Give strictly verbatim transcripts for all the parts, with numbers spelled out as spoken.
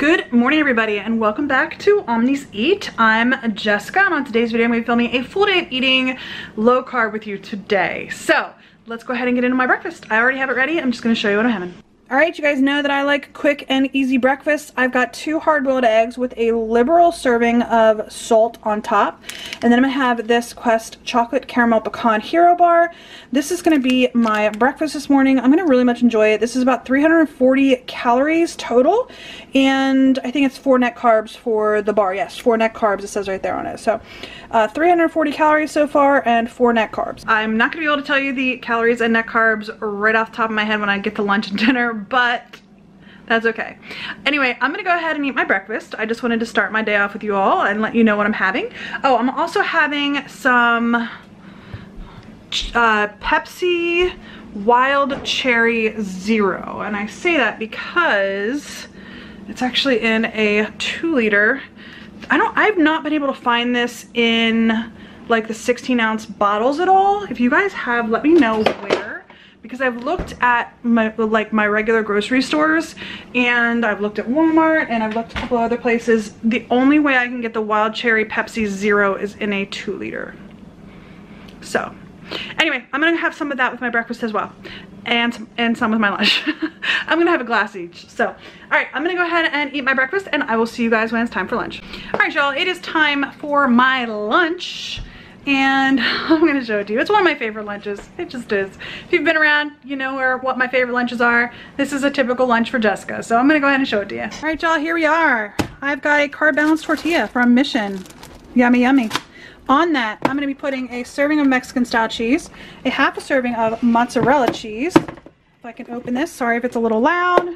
Good morning, everybody, and welcome back to Omnis Eat. I'm Jessica, and on today's video, I'm going to be filming a full day of eating low carb with you today. So let's go ahead and get into my breakfast. I already have it ready. I'm just going to show you what I'm having. All right, you guys know that I like quick and easy breakfasts. I've got two hard-boiled eggs with a liberal serving of salt on top. And then I'm gonna have this Quest Chocolate Caramel Pecan Hero Bar. This is gonna be my breakfast this morning. I'm gonna really much enjoy it. This is about three hundred forty calories total. And I think it's four net carbs for the bar. Yes, four net carbs, it says right there on it. So uh, three hundred forty calories so far and four net carbs. I'm not gonna be able to tell you the calories and net carbs right off the top of my head when I get to lunch and dinner, but that's okay. Anyway, I'm gonna go ahead and eat my breakfast. I just wanted to start my day off with you all and let you know what I'm having. Oh, I'm also having some uh, Pepsi Wild Cherry Zero. And I say that because it's actually in a two liter. I don't, I've not been able to find this in like the sixteen ounce bottles at all. If you guys have, let me know where. Because I've looked at my like my regular grocery stores, and I've looked at Walmart, and I've looked at a couple other places. The only way I can get the Wild Cherry Pepsi Zero is in a two liter. So anyway, I'm gonna have some of that with my breakfast as well, and and some with my lunch. I'm gonna have a glass each. So all right, I'm gonna go ahead and eat my breakfast, and I will see you guys when it's time for lunch. All right, y'all, it is time for my lunch. And I'm gonna show it to you. It's one of my favorite lunches. It just is. If you've been around, you know where, what my favorite lunches are. This is a typical lunch for Jessica. So I'm gonna go ahead and show it to you. All right, y'all, here we are. I've got a Carb Balance Tortilla from Mission. Yummy, yummy. On that, I'm gonna be putting a serving of Mexican style cheese, a half a serving of mozzarella cheese. If I can open this, sorry if it's a little loud.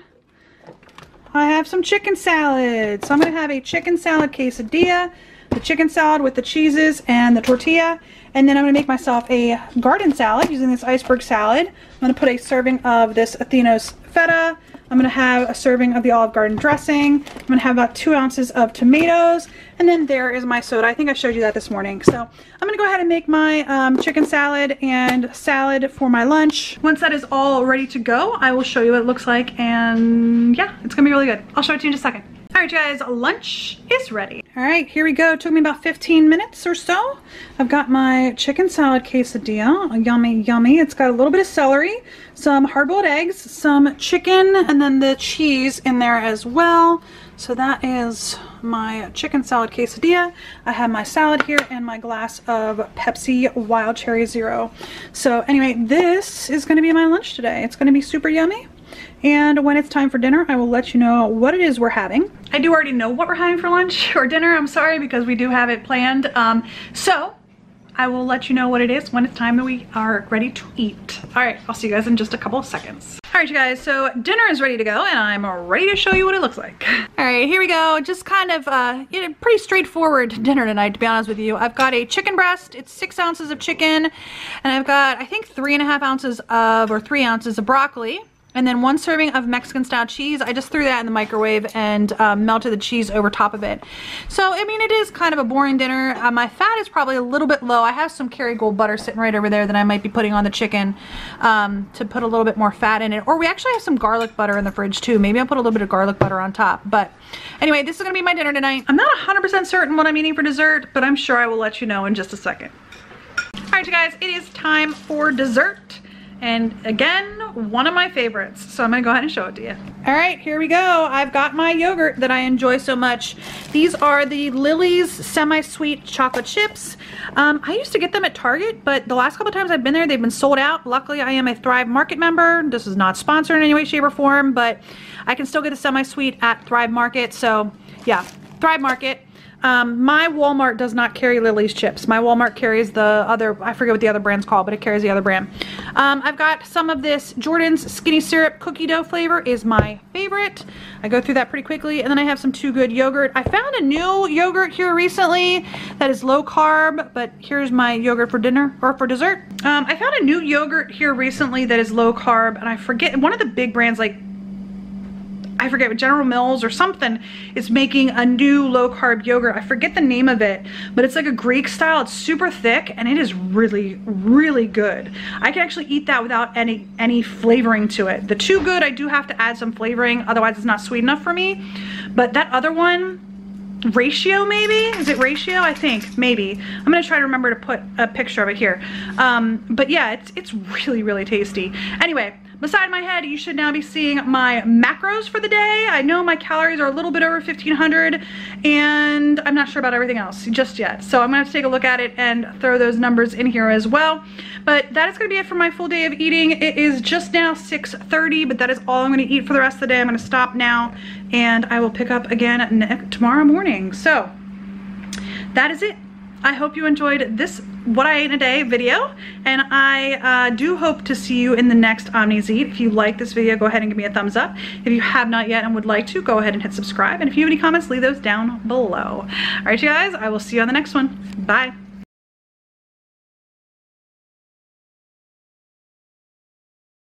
I have some chicken salad. So I'm gonna have a chicken salad quesadilla, the chicken salad with the cheeses and the tortilla, and then I'm going to make myself a garden salad using this iceberg salad. I'm going to put a serving of this Athenos feta. I'm going to have a serving of the Olive Garden dressing. I'm going to have about two ounces of tomatoes, and then there is my soda. I think I showed you that this morning. So I'm going to go ahead and make my um, chicken salad and salad for my lunch. Once that is all ready to go, I will show you what it looks like, and yeah, it's going to be really good. I'll show it to you in just a second. All right, guys, lunch is ready. All right, here we go. It took me about fifteen minutes or so. I've got my chicken salad quesadilla. Yummy, yummy. It's got a little bit of celery, some hard-boiled eggs, some chicken, and then the cheese in there as well. So that is my chicken salad quesadilla. I have my salad here and my glass of Pepsi Wild Cherry Zero. So anyway, this is going to be my lunch today. It's going to be super yummy. And when it's time for dinner, I will let you know what it is we're having. I do already know what we're having for lunch or dinner, I'm sorry, because we do have it planned. Um, so I will let you know what it is when it's time that we are ready to eat. All right, I'll see you guys in just a couple of seconds. All right, you guys, so dinner is ready to go, and I'm ready to show you what it looks like. All right, here we go. Just kind of uh, you know, pretty straightforward dinner tonight, to be honest with you. I've got a chicken breast. It's six ounces of chicken, and I've got, I think, three and a half ounces of, or three ounces of broccoli. And then one serving of Mexican style cheese. I just threw that in the microwave and um, melted the cheese over top of it. So, I mean, it is kind of a boring dinner. Uh, my fat is probably a little bit low. I have some Kerrygold butter sitting right over there that I might be putting on the chicken um, to put a little bit more fat in it. Or we actually have some garlic butter in the fridge too. Maybe I'll put a little bit of garlic butter on top. But anyway, this is gonna be my dinner tonight. I'm not one hundred percent certain what I'm eating for dessert, but I'm sure I will let you know in just a second. All right, you guys, it is time for dessert. And again, one of my favorites. So I'm gonna go ahead and show it to you. All right, here we go. I've got my yogurt that I enjoy so much. These are the Lily's semi-sweet chocolate chips. Um, I used to get them at Target, but the last couple times I've been there, they've been sold out. Luckily, I am a Thrive Market member. This is not sponsored in any way, shape, or form, but I can still get the semi-sweet at Thrive Market. So yeah, Thrive Market. Um, my Walmart does not carry Lily's chips. My Walmart carries the other, I forget what the other brand's called, but it carries the other brand. Um, I've got some of this Jordan's skinny syrup cookie dough flavor is my favorite. I go through that pretty quickly. And then I have some Too Good yogurt. I found a new yogurt here recently that is low carb, but here's my yogurt for dinner or for dessert. Um, I found a new yogurt here recently that is low carb, and I forget, one of the big brands, like I forget what, General Mills or something, is making a new low carb yogurt. I forget the name of it, but it's like a Greek style. It's super thick, and it is really, really good. I can actually eat that without any any flavoring to it. The Too Good, I do have to add some flavoring, otherwise it's not sweet enough for me. But that other one, Ratio maybe? Is it Ratio? I think, maybe. I'm gonna try to remember to put a picture of it here. Um, but yeah, it's, it's really, really tasty. Anyway, beside my head, you should now be seeing my macros for the day. I know my calories are a little bit over fifteen hundred and I'm not sure about everything else just yet. So I'm gonna have to take a look at it and throw those numbers in here as well. But that is gonna be it for my full day of eating. It is just now six thirty, but that is all I'm gonna eat for the rest of the day. I'm gonna stop now and I will pick up again tomorrow morning. So that is it. I hope you enjoyed this what I ate in a day video, and I uh, do hope to see you in the next Omnis Eat. If you like this video, go ahead and give me a thumbs up. If you have not yet and would like to, go ahead and hit subscribe. And if you have any comments, leave those down below. All right, you guys, I will see you on the next one. Bye.